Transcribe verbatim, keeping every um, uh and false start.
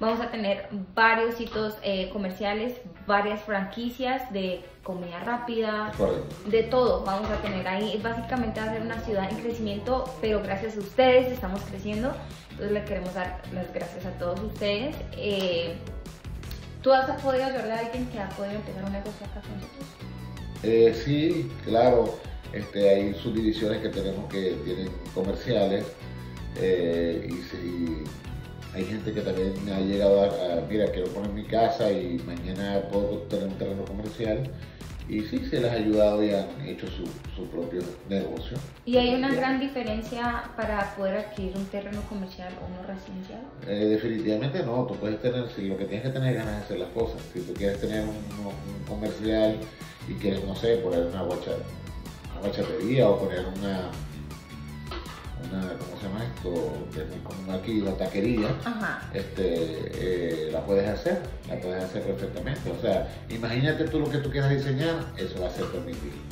Vamos a tener varios sitios eh, comerciales, varias franquicias de comida rápida, de todo vamos a tener ahí. Básicamente va a ser una ciudad en crecimiento, pero gracias a ustedes estamos creciendo. Entonces le queremos dar las gracias a todos ustedes. Eh, ¿Tú has podido ayudarle a alguien que ha podido empezar un negocio acá con nosotros? Eh, sí, claro. Este, hay subdivisiones que tenemos que tienen comerciales eh, y... Si, hay gente que también ha llegado a, a, mira, quiero poner mi casa y mañana puedo tener un terreno comercial. Y sí, se les ha ayudado y han hecho su, su propio negocio. ¿Y hay una gran diferencia para poder adquirir un terreno comercial o uno residencial? Eh, definitivamente no, tú puedes tener, si lo que tienes que tener ganas de hacer las cosas. Si tú quieres tener un, un comercial y quieres, no sé, poner una guachatería o poner una... Una, ¿cómo se llama esto? Como aquí la taquería, este, eh, la puedes hacer, la puedes hacer perfectamente. O sea, imagínate tú lo que tú quieras diseñar, eso va a ser permitido.